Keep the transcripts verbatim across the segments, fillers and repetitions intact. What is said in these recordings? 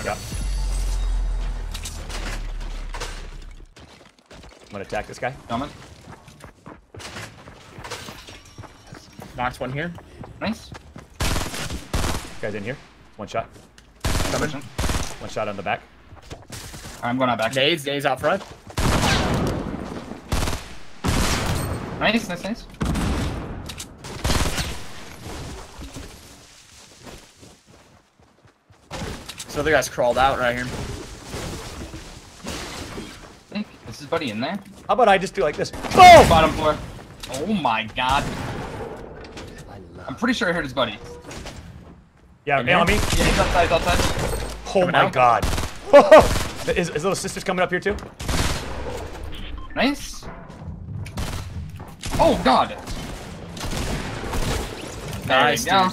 I got him. I'm gonna attack this guy. Coming. Knocked one here. Nice. This guy's in here. One shot. Coming. One shot on the back. I'm going on back. Nades, nades out front. Nice, nice, nice. This other guy's crawled out right here. Is buddy in there? How about I just do like this? Boom! Bottom floor. Oh my god. I love I'm pretty sure I heard his buddy. Yeah, nail me. Yeah, he's outside, he's outside. Oh coming my out. god. his, his little sister's coming up here too. Nice. Oh god. Nice. Go.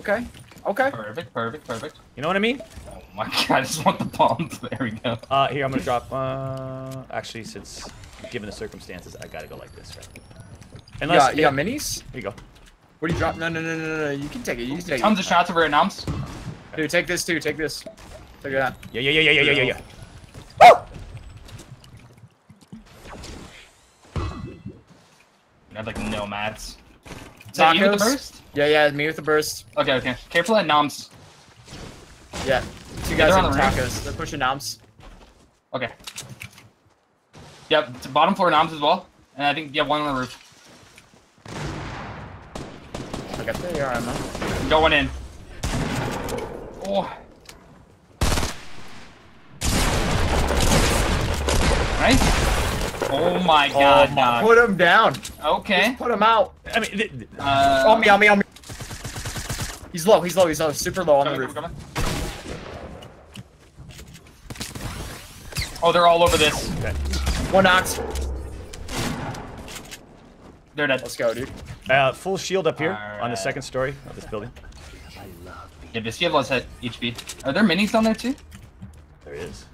Okay. Okay. Perfect, perfect, perfect. You know what I mean? Oh my god, I just want the bombs. There we go. Uh, here, I'm gonna drop, uh... Actually, since, given the circumstances, I gotta go like this, right? Unless, you got, you yeah. got minis? Here you go. What do you drop? No, no, no, no, no, you can take it, you can take Tons it. Tons of shots over announce. Okay. Dude, take this too, take this. Take it out. Yeah, yeah, yeah, yeah, yeah, yeah, yeah. Woo! I had like no mats. Is that you with the burst? Yeah, yeah, me with the burst. Okay, okay. Careful at noms. Yeah. Two guys are on the tacos. They're pushing noms. Okay. Yep, it's bottom floor noms as well. And I think you have one on the roof. I got there, you're on, man. Going in. Oh. Nice. Oh my god. Oh my. Put him down. Okay. Just put him out. I mean, uh, on me, on me, on me. He's low, he's low, he's low. Super low on coming, the roof. Coming, coming. Oh, they're all over this. Okay. One knocked. They're dead. Let's go, dude. Uh, full shield up here right. on the second story of this building. I love yeah, Biscavlos had H P. Are there minis down there too? There is.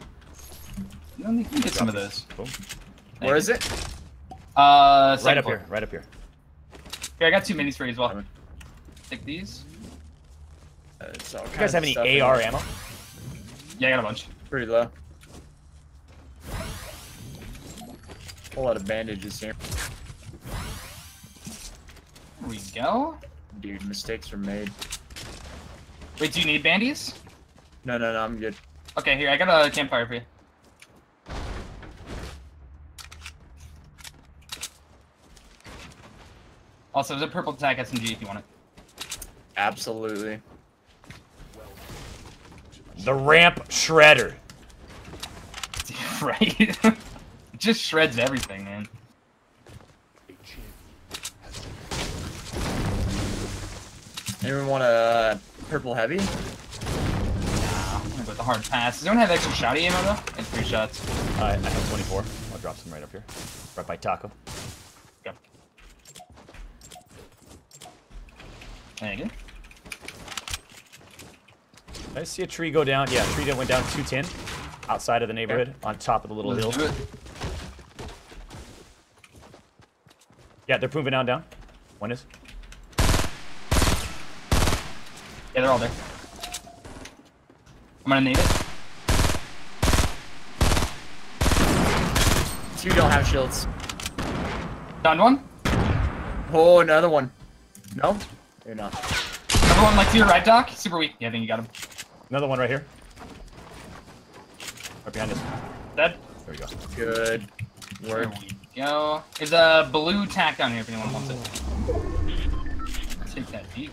You don't need to get some of those. Cool. Where is it? Uh, right up floor. here. Right up here. Here, I got two minis for you as well. Right. Take these. Uh, it's all you guys have any A R ammo? Yeah, I got a bunch. Pretty low. A whole lot of bandages here. There we go. Dude, mistakes were made. Wait, do you need bandies? No, no, no, I'm good. Okay, here, I got a campfire for you. Also, there's a purple attack S M G if you want it. Absolutely. The ramp shredder. Right? Just shreds everything, man. Anyone want a purple heavy? Nah, I'm gonna go with the hard pass. Does anyone have extra shotty ammo though? And three shots. Uh, I have twenty-four. I'll drop some right up here. Right by Taco. Yep. There you go. Did I see a tree go down? Yeah, a tree that went down two ten. Outside of the neighborhood, okay. on top of the little Let's hill. Yeah, they're moving down, down. One is. Yeah, they're all there. I'm gonna nade it. Two don't have shields. Down one. Oh, another one. No, they're not. Another one, like to your right, Doc. Super weak. Yeah, I think you got him. Another one right here. Right behind us. Dead. There we go. Good work. There we go. There's a blue tack down here if anyone wants it. Take that deep.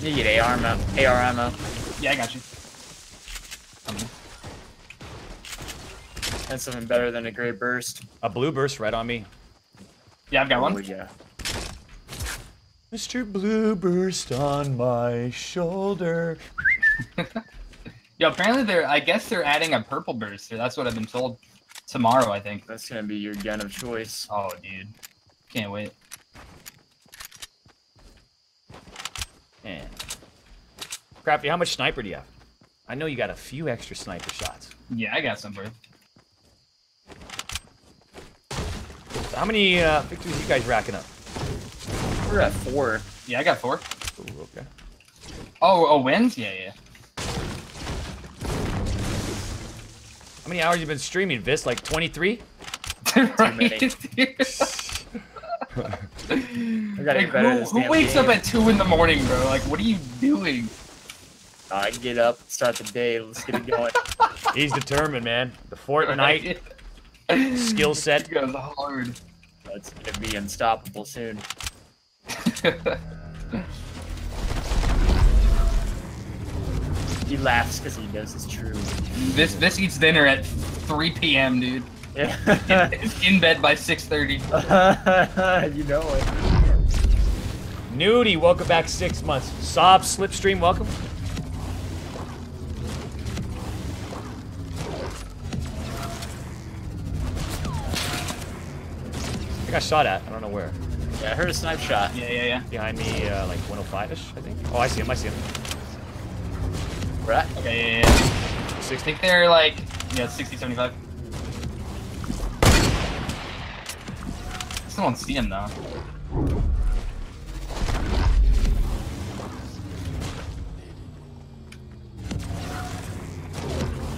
You get A R ammo. A R ammo. Yeah, I got you. That's something better than a gray burst. A blue burst right on me. Yeah, I've got oh, one. Yeah. Mister Blue Burst on my shoulder. Yo, apparently they're, I guess they're adding a purple burst here. That's what I've been told tomorrow, I think. That's gonna be your gun of choice. Oh, dude. Can't wait. Man. Crappy, how much sniper do you have? I know you got a few extra sniper shots. Yeah, I got some, bro. So how many uh, victories are you guys racking up? We're at four. Yeah, I got four. Ooh, okay. Oh, oh, wins? Yeah, yeah. How many hours you been streaming, Vis? Like twenty-three? Right, dude. I gotta like, who who wakes game. up at two in the morning, bro? Like, what are you doing? I uh, get up, start the day. Let's get it going. He's determined, man. The Fortnite skill set goes hard. It's gonna be unstoppable soon. He laughs because he knows it's true. This this eats dinner at three P M, dude. Yeah. in, in bed by six thirty. You know it. Nudie, welcome back six months. Sob, Slipstream, welcome. I got shot at. I don't know where. Yeah, I heard a snipe shot. Yeah, yeah, yeah. Behind me, uh, like one oh five-ish, I think. Oh, I see him. I see him. Right. Okay, yeah, yeah. So I think they're like, yeah, sixty, seventy-five. I still don't see him though.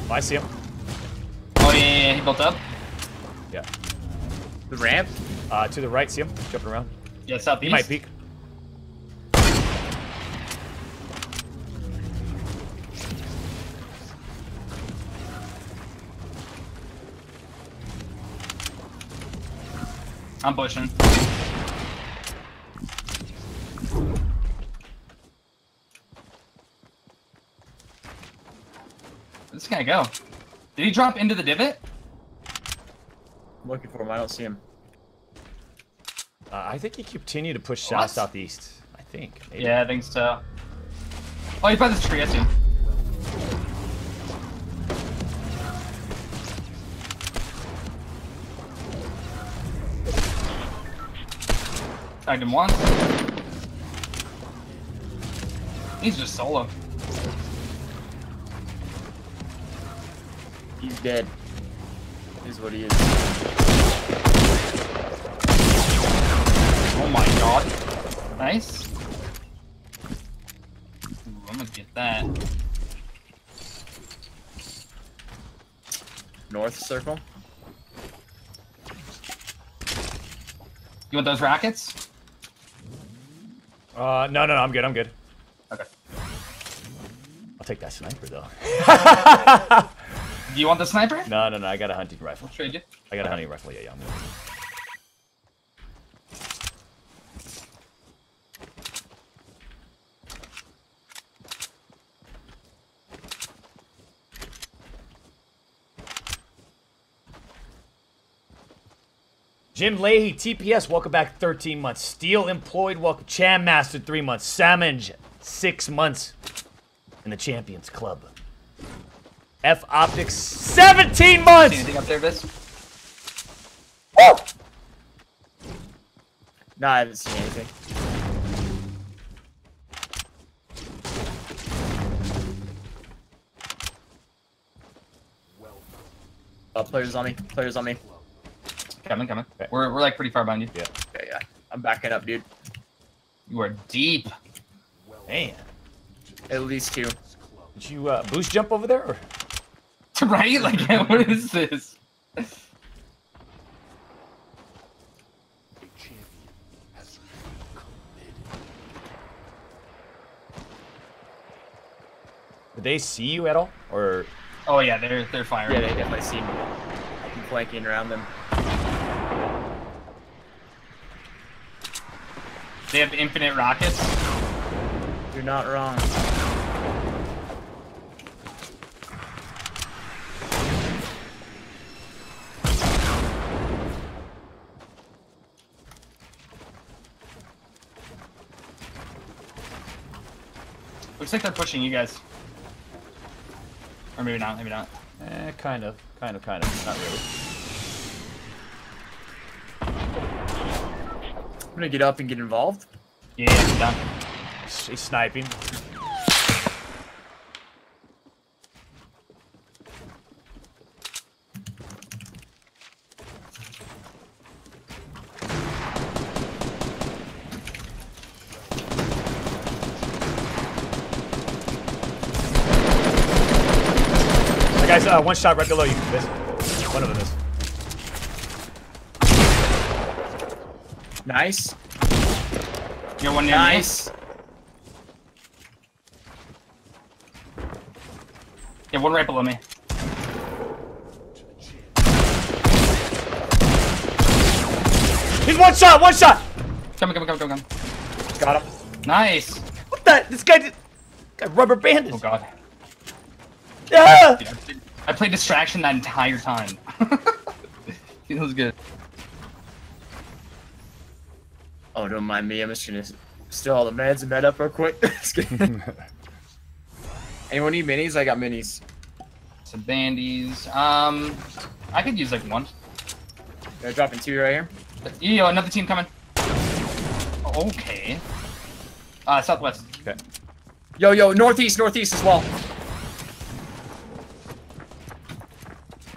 Oh, I see him. Oh, yeah, yeah, yeah. He built up? Yeah. The ramp? Uh, to the right, see him? Jumping around. Yeah, southeast. He might peek. I'm pushing. Where's this guy go? Did he drop into the divot? I'm looking for him. I don't see him. Uh, I think he continued to push south, what? southeast. I think. Maybe. Yeah, I think so. Oh, he's by this tree. I see him. Tagged him once. He's just solo. He's dead. Is what he is. Oh my god. Nice. Ooh, I'm gonna get that. North circle. You want those rockets? Uh, no, no, no, I'm good, I'm good. Okay. I'll take that sniper, though. Do you want the sniper? No, no, no, I got a hunting rifle. I'll trade you. I got okay. a hunting rifle, yeah, yeah, I'm good. Jim Leahy, T P S, welcome back thirteen months. Steel Employed, welcome. Cham Master, three months. Samage, six months. In the Champions Club. F Optics, seventeen months! Anything up there, Viz? Woo! Nah, I haven't seen anything. Uh, players on me, players on me. Coming, coming. Okay. We're, we're like pretty far behind you. Yeah. Yeah, yeah. I'm backing up, dude. You are deep. Man. At least two. Did you uh, boost jump over there? Or? Right? Like, what is this? Did they see you at all? Or? Oh, yeah, they're, they're firing. Yeah, they definitely see me. I'm flanking around them. They have infinite rockets. You're not wrong. Looks like they're pushing you guys. Or maybe not, maybe not. Eh, kind of, kind of, kind of, not really. I'm gonna get up and get involved. Yeah, I'm done. He's sniping. Guys, uh, one shot right below you. This. One of them is. Nice. You're one near nice. Me. Yeah, one right below me. He's one shot, one shot! Come, come, come, come, come. Got him. Nice. What the? This guy did, got rubber banded. Oh, God. Yeah! I, I, I played distraction that entire time. It was good. Oh, don't mind me. I'm just gonna steal all the meds and med up real quick. Anyone need minis? I got minis. Some bandies. Um, I could use like one. They're dropping two right here. Yo, another team coming. Okay. Uh, southwest. Okay. Yo, yo, northeast, northeast as well.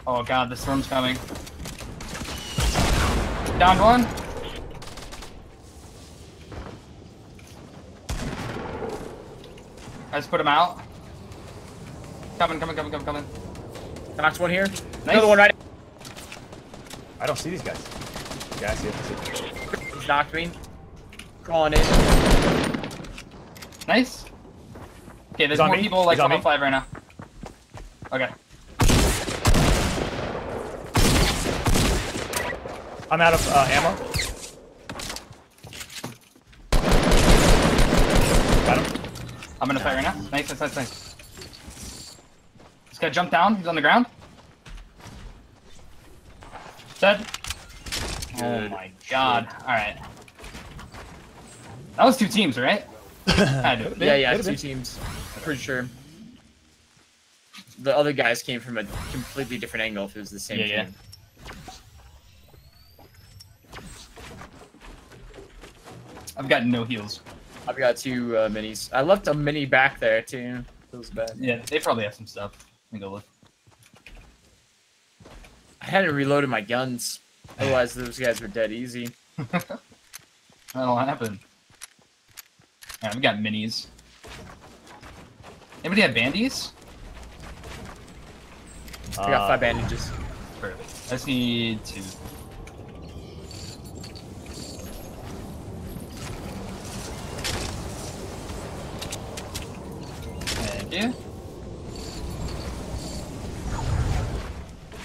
Oh God, the storm's coming. Down one. I just put him out. Coming, coming, coming, coming, coming. Knocked one here. Nice. Another one right. I don't see these guys. Yeah, I see it. I see it. He's knocked me. Crawling in. Nice. Okay, there's more me. people like level five right now. Okay. I'm out of uh, ammo. Got him. I'm gonna fight right now. Nice, nice, nice, nice. This guy jumped down. He's on the ground. Dead. Good. Oh my God. All right. That was two teams, right? I do. Yeah, yeah, two been. teams. Pretty sure. The other guys came from a completely different angle. If it was the same yeah, team. Yeah. I've got no heals. I've got two uh, minis. I left a mini back there too. Feels bad. Yeah, they probably have some stuff. Let me go look. I hadn't reloaded my guns. Otherwise, those guys were dead easy. That'll happen. Alright, we got minis. Anybody have bandies? Uh, I got five bandages. Perfect. I just need two. Yeah.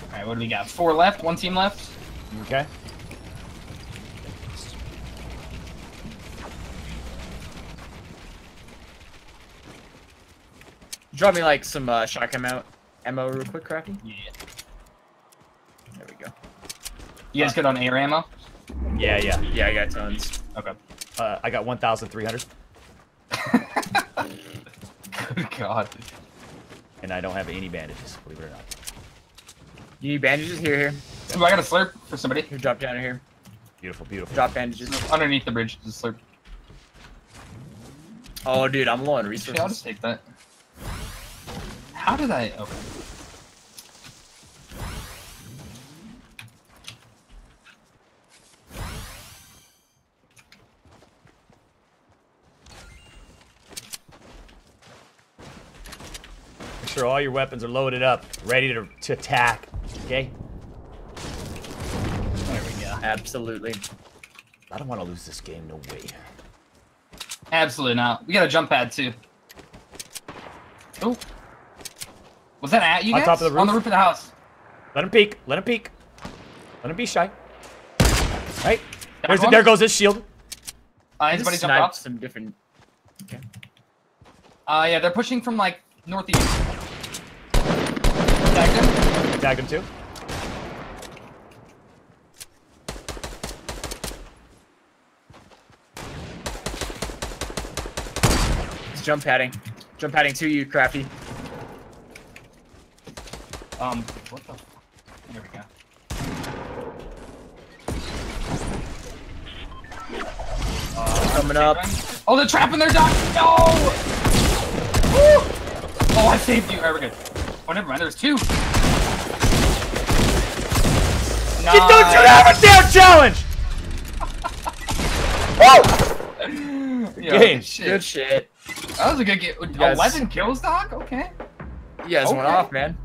Alright, what do we got? Four left, one team left. Okay. Drop me like some uh, shotgun ammo, ammo real quick, Crappy. Yeah. There we go. You guys uh, good on air ammo? Yeah, yeah. Yeah, I got tons. Okay. Uh, I got one thousand three hundred. God. And I don't have any bandages, believe it or not. You need bandages? Here, here. Ooh, I got a slurp for somebody. Here, drop down here. Beautiful, beautiful. Drop bandages. No, underneath the bridge, just slurp. Oh, dude, I'm low on resources. Okay, I'll just take that. How did I... Okay. Sure, all your weapons are loaded up, ready to, to attack. Okay? There we go. Absolutely. I don't want to lose this game, no way. Absolutely not. We got a jump pad, too. Oh. Was that at you guys? On top of the roof? On the roof of the house. Let him peek. Let him peek. Let him be shy. Right? The, there goes his shield. Uh, anybody jump off? Some different... Okay. Uh, yeah, they're pushing from, like, northeast. Tagged him. Tagged him too. He's jump padding. Jump padding to you, Crafty. Um, what the? There we go. Uh, Coming up. Oh, they're trapping their dock. No! Woo! Oh, I saved you. Alright, we're good. Oh, never mind. There's two. Nice. You don't you have a damn challenge? Woo! Yo, good shit. Good shit. That was a good game. Yes. eleven kills, Doc? Okay. You guys okay. went off, man.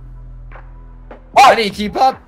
Can he keep up?